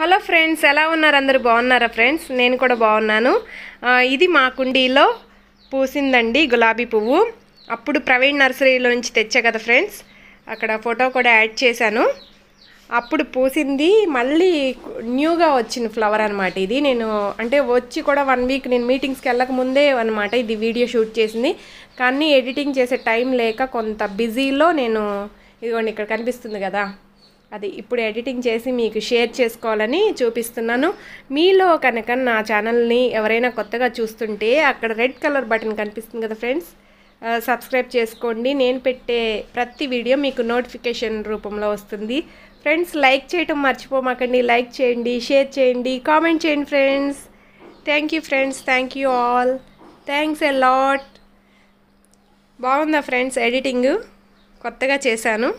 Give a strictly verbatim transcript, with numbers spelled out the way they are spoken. Hello friends, ఎలా ఉన్నారు? అందరూ బాగున్నారా ఫ్రెండ్స్? నేను కూడా బాగున్నాను. ఇది మా కుండీలో పూసిందండి గులాబీ పువ్వు. అప్పుడు ప్రవీణ్ నర్సరీలో నుంచి తెచ్చా కదా ఫ్రెండ్స్, అక్కడ ఫోటో కూడా యాడ్ చేశాను. అప్పుడు పూసింది, మళ్ళీ న్యూగా వచ్చిన ఫ్లవర్ అనమాట ఇది. నేను అంటే వచ్చి కూడా వన్ వీక్ నేను మీటింగ్స్కి వెళ్ళక ముందే అనమాట ఇది వీడియో షూట్ చేసింది. కానీ ఎడిటింగ్ చేసే టైం లేక కొంత బిజీలో నేను ఇదిగోండి ఇక్కడ కనిపిస్తుంది కదా, అది ఇప్పుడు ఎడిటింగ్ చేసి మీకు షేర్ చేసుకోవాలని చూపిస్తున్నాను. మీలో కనుక నా ఛానల్ని ఎవరైనా కొత్తగా చూస్తుంటే అక్కడ రెడ్ కలర్ బటన్ కనిపిస్తుంది కదా ఫ్రెండ్స్, సబ్స్క్రైబ్ చేసుకోండి. నేను పెట్టే ప్రతి వీడియో మీకు నోటిఫికేషన్ రూపంలో వస్తుంది ఫ్రెండ్స్. లైక్ చేయటం మర్చిపోమాకండి, లైక్ చేయండి, షేర్ చేయండి, కామెంట్ చేయండి friends. Thank you friends, thank you all, thanks a lot. బాగుందా ఫ్రెండ్స్ ఎడిటింగ్? కొత్తగా చేశాను.